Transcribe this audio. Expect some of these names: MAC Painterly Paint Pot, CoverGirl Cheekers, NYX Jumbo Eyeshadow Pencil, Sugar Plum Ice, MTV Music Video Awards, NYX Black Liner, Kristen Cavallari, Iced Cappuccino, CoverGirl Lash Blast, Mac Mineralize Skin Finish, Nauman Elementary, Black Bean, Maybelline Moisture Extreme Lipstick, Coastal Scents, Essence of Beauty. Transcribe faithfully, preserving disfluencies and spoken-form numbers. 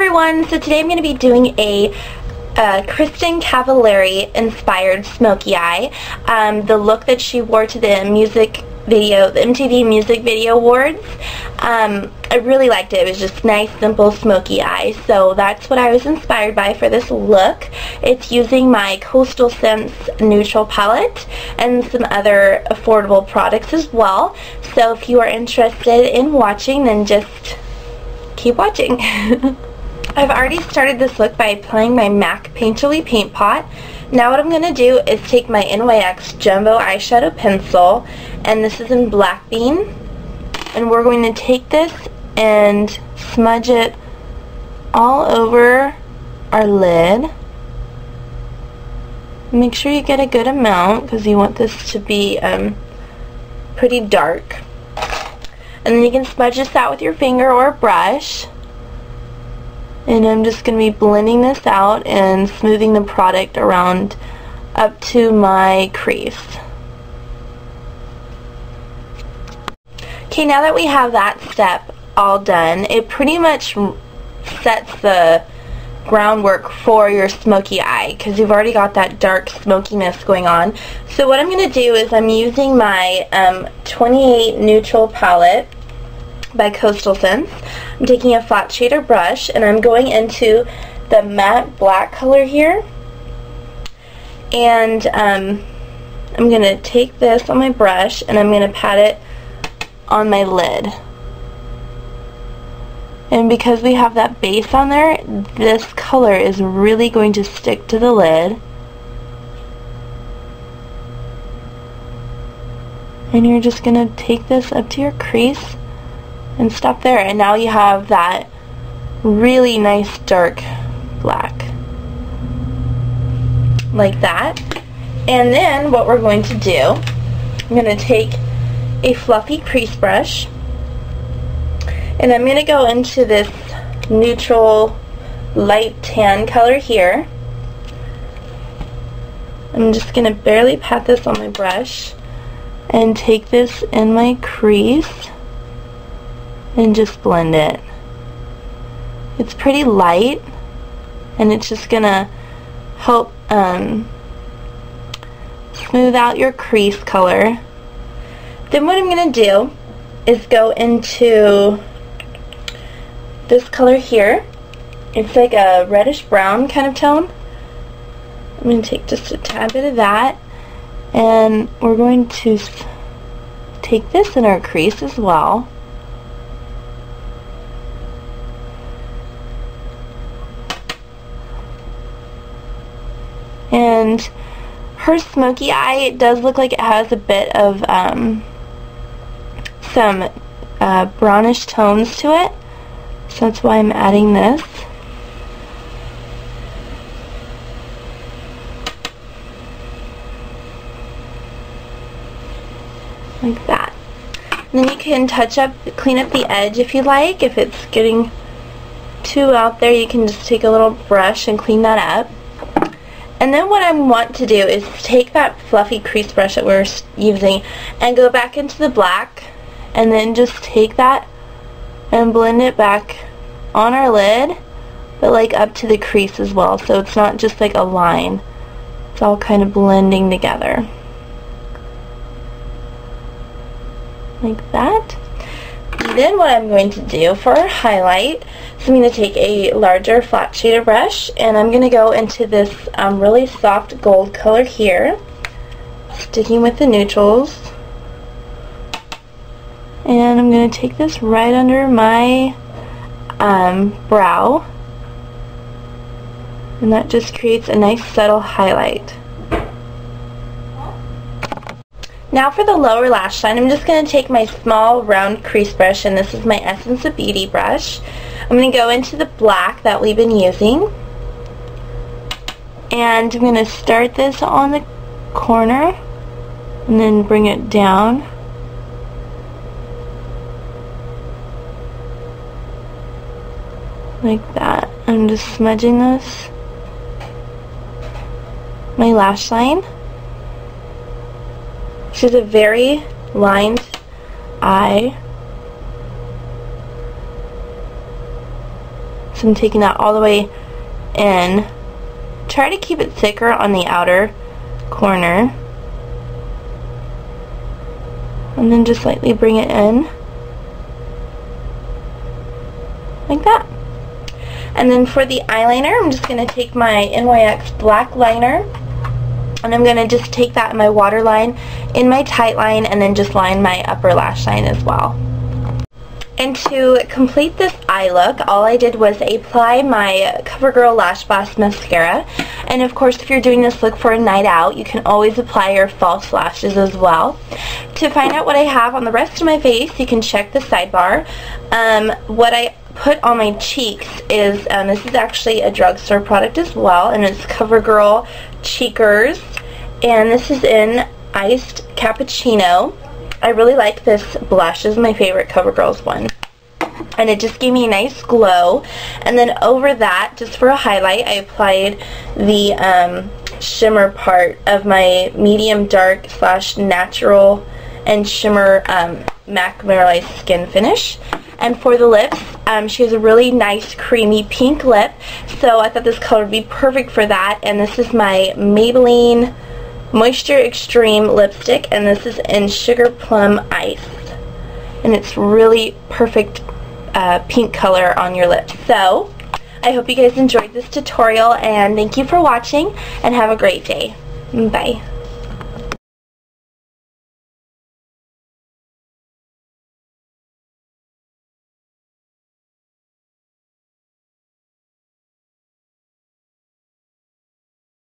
everyone, so today I'm going to be doing a uh, Kristen Cavallari inspired smoky eye. Um, the look that she wore to the music video, the M T V Music Video Awards. Um, I really liked it. It was just nice, simple, smoky eye. So that's what I was inspired by for this look. It's using my Coastal Scents Neutral Palette and some other affordable products as well. So if you are interested in watching, then just keep watching. I've already started this look by applying my MAC Painterly Paint Pot. Now what I'm going to do is take my N Y X Jumbo Eyeshadow Pencil, and this is in Black Bean, and we're going to take this and smudge it all over our lid. Make sure you get a good amount because you want this to be um, pretty dark. And then you can smudge this out with your finger or a brush. And I'm just going to be blending this out and smoothing the product around up to my crease. Okay, now that we have that step all done, it pretty much sets the groundwork for your smoky eye because you've already got that dark smokiness going on. So what I'm going to do is I'm using my um, twenty-eight Neutral Palette by Coastal Scents. I'm taking a flat shader brush and I'm going into the matte black color here, and um, I'm going to take this on my brush and I'm going to pat it on my lid. And because we have that base on there, this color is really going to stick to the lid. And you're just going to take this up to your crease and stop there, and now you have that really nice dark black like that. And then what we're going to do, I'm going to take a fluffy crease brush and I'm going to go into this neutral light tan color here. I'm just going to barely pat this on my brush and take this in my crease and just blend it. It's pretty light and it's just gonna help um, smooth out your crease color. Then what I'm gonna do is go into this color here. It's like a reddish brown kind of tone. I'm gonna take just a tad bit of that, and we're going to take this in our crease as well. And her smoky eye, it does look like it has a bit of um, some uh, brownish tones to it, so that's why I'm adding this. Like that. And then you can touch up, clean up the edge if you like. If it's getting too out there, you can just take a little brush and clean that up. And then what I want to do is take that fluffy crease brush that we're using and go back into the black, and then just take that and blend it back on our lid, but like up to the crease as well, so it's not just like a line. It's all kind of blending together. Like that. Then what I'm going to do for our highlight, so I'm going to take a larger flat shader brush and I'm going to go into this um, really soft gold color here, sticking with the neutrals, and I'm going to take this right under my um, brow, and that just creates a nice subtle highlight. Now for the lower lash line, I'm just going to take my small round crease brush, and this is my Essence of Beauty brush. I'm going to go into the black that we've been using, and I'm going to start this on the corner and then bring it down. Like that. I'm just smudging this, my lash line. She's a very lined eye. So I'm taking that all the way in. Try to keep it thicker on the outer corner. And then just lightly bring it in. Like that. And then for the eyeliner, I'm just going to take my N Y X Black Liner. And I'm going to just take that in my waterline, in my tight line, and then just line my upper lash line as well. And to complete this eye look, all I did was apply my CoverGirl Lash Blast Mascara. And of course, if you're doing this look for a night out, you can always apply your false lashes as well. To find out what I have on the rest of my face, you can check the sidebar. Um, what I put on my cheeks is, um, this is actually a drugstore product as well, and it's CoverGirl Cheekers. And this is in Iced Cappuccino. I really like this blush. This is my favorite CoverGirl's one. And it just gave me a nice glow. And then over that, just for a highlight, I applied the um, shimmer part of my medium dark slash natural and shimmer um, MAC Mineralize Skin Finish. And for the lips, um, she has a really nice creamy pink lip. So I thought this color would be perfect for that. And this is my Maybelline Moisture Extreme Lipstick, and this is in Sugar Plum Ice, and it's really perfect uh, pink color on your lips. So I hope you guys enjoyed this tutorial, and thank you for watching, and have a great day. Bye.